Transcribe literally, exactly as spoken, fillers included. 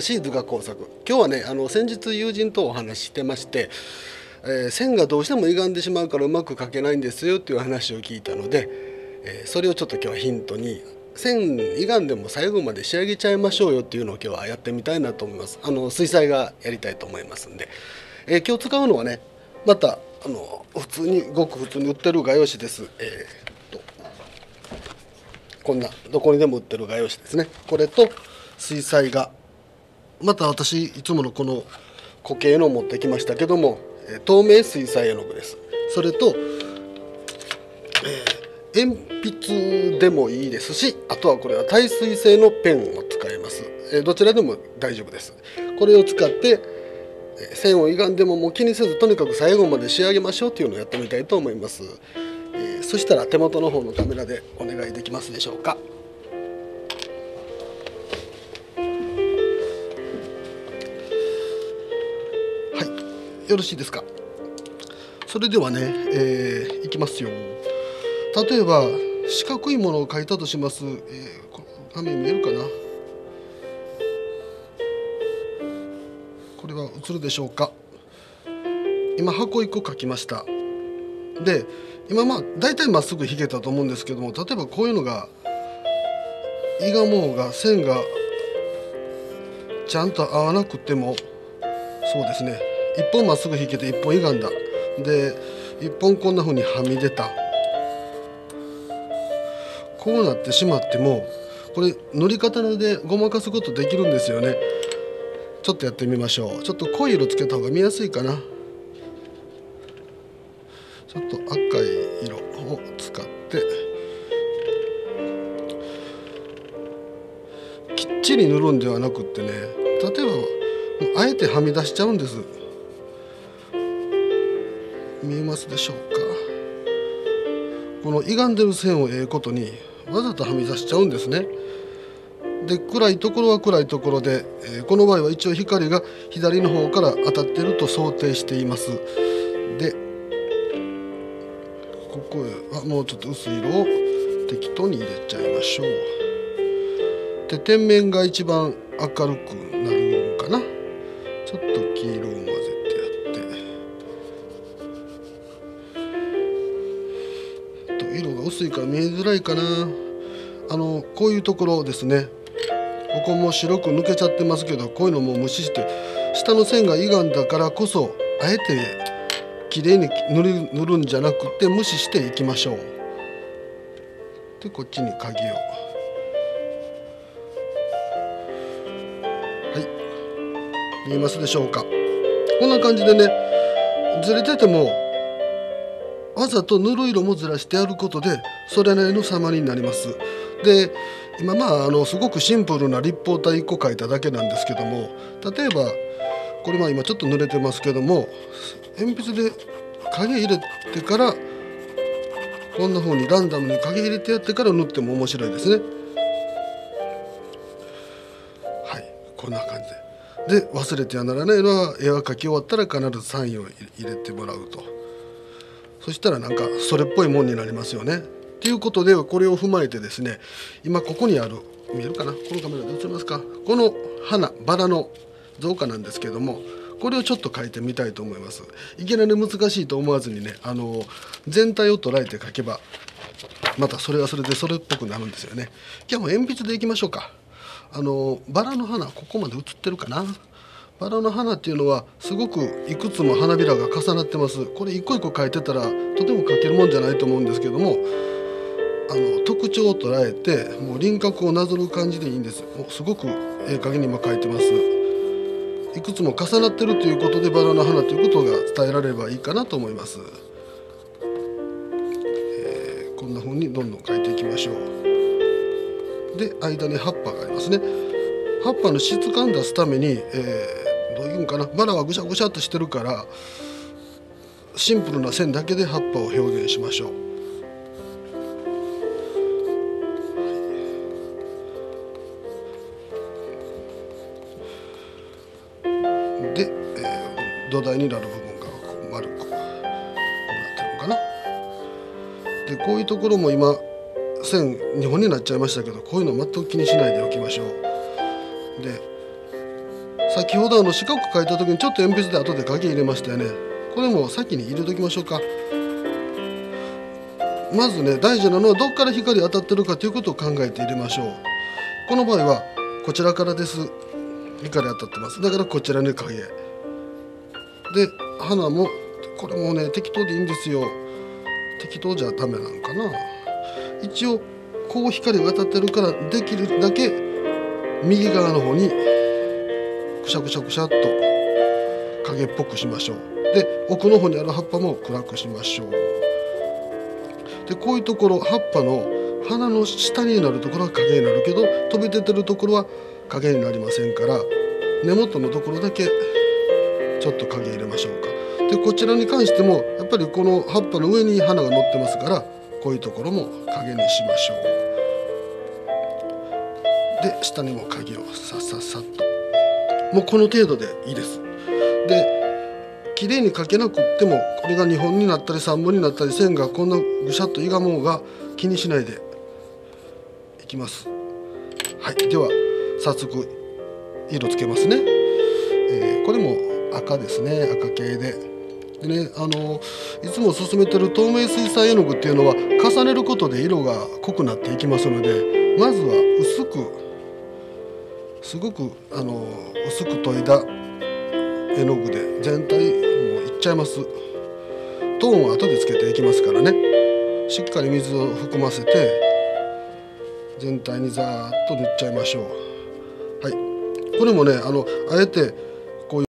しい図画工作。今日はね、あの先日友人とお話ししてまして、えー、線がどうしても歪んでしまうからうまく描けないんですよっていう話を聞いたので、えー、それをちょっと今日はヒントに線歪んでも最後まで仕上げちゃいましょうよっていうのを今日はやってみたいなと思います。あの水彩画やりたいと思いますんで、えー、今日使うのはね、またあの普通にごく普通に売ってる画用紙です。えー、とこんなどこにでも売ってる画用紙ですね。これと水彩画。また私いつものこの固形の持ってきましたけども、透明水彩絵の具です。それと、えー、鉛筆でもいいですし、あとはこれは耐水性のペンを使います。えー、どちらでも大丈夫です。これを使って線を歪んでももう気にせずとにかく最後まで仕上げましょうというのをやってみたいと思います。えー、そしたら手元の方のカメラでお願いできますでしょうか。よろしいですか。それではね、えー、いきますよ。例えば四角いものを描いたとします。えー、こ画面見えるかな。これは映るでしょうか。今箱いっこ描きました。で、今まあだいたいまっすぐ引けたと思うんですけども、例えばこういうのがいがもうが線がちゃんと合わなくても、そうですね。一本まっすぐ引けて一本歪んだ。で一本こんな風にはみ出た。こうなってしまってもこれ塗り方でごまかすことできるんですよね。ちょっとやってみましょう。ちょっと濃い色つけた方が見やすいかな。ちょっと赤い色を使ってきっちり塗るんではなくってね、例えばあえてはみ出しちゃうんです。見えますでしょうか。この歪んでる線をええことにわざとはみ出しちゃうんですね。で暗いところは暗いところで、えー、この場合は一応光が左の方から当たってると想定しています。でここはもうちょっと薄い色を適当に入れちゃいましょう。で点面が一番明るくなるのかな。ちょっと黄色を混ぜてやって、色が薄いから見えづらいかな。あのこういうところですね。ここも白く抜けちゃってますけど、こういうのも無視して下の線が歪んだからこそあえて綺麗に塗る、塗るんじゃなくて無視していきましょう。でこっちに鍵を、はい、見えますでしょうか。こんな感じでね、ずれててもわざと塗る色もずらしてやることでそれなりの様になります。で今まああのすごくシンプルな立方体いっこ描いただけなんですけども、例えばこれは今ちょっと濡れてますけども、鉛筆で影入れてからこんな風にランダムに影入れてやってから塗っても面白いですね。はい、こんな感じで。で忘れてはならないのは絵は描き終わったら必ずサインを入れてもらうと。そしたらなんかそれっぽいもんになりますよね。ということでこれを踏まえてですね、今ここにある、見えるかな、このカメラで映りますか、この花バラの造花なんですけども、これをちょっと描いてみたいと思います。いきなり難しいと思わずにね、あの全体を捉えて描けばまたそれはそれでそれっぽくなるんですよね。今日も鉛筆でいきましょうか。あのバラの花、ここまで映ってるかな。バラの花っていうのはすごくいくつも花びらが重なってます。これ一個一個描いてたらとても描けるもんじゃないと思うんですけども、あの特徴を捉えてもう輪郭をなぞる感じでいいんです。もうすごくええ加減に今描いてます。いくつも重なってるということでバラの花ということが伝えられればいいかなと思います。えー、こんな風にどんどん描いていきましょう。で間に葉っぱがありますね。葉っぱの質感出すために、えーどういうんかな、バラはぐしゃぐしゃっとしてるからシンプルな線だけで葉っぱを表現しましょう。で、えー、土台になる部分がこう丸くこうなってるのかな。でこういうところも今線にほんになっちゃいましたけど、こういうの全く気にしないでおきましょう。で先ほどあの四角く描いた時にちょっと鉛筆で後で影入れましたよね。これも先に入れときましょうか。まずね、大事なのはどっから光当たってるかということを考えて入れましょう。この場合はこちらからです。光当たってます。だからこちらに影で、花もこれもね適当でいいんですよ。適当じゃダメなのかな。一応こう光が当たってるからできるだけ右側の方にくしゃくしゃくしゃっと影っぽくしましょう。で、奥の方にある葉っぱも暗くしましょう。で、こういうところ、葉っぱの花の下になるところは影になるけど、飛び出てるところは影になりませんから、根元のところだけちょっと影入れましょうか。で、こちらに関してもやっぱりこの葉っぱの上に花が乗ってますから、こういうところも影にしましょう。で、下にも影をさっさっさっと、もうこの程度でいいです。で、綺麗に描けなくっても、これがにほんになったりさんぼんになったり、線がこんなぐしゃっと歪もうが気にしないでいきます。はい、では早速色つけますね。えー、これも赤ですね。赤系で。でね、あのいつも勧めてる透明水彩絵の具っていうのは重ねることで色が濃くなっていきますので、まずは薄く、すごくあの薄く研いだ絵の具で全体もういっちゃいます。トーンは後でつけていきますからね。しっかり水を含ませて全体にザーッと塗っちゃいましょう。はい、これもね、あのあえて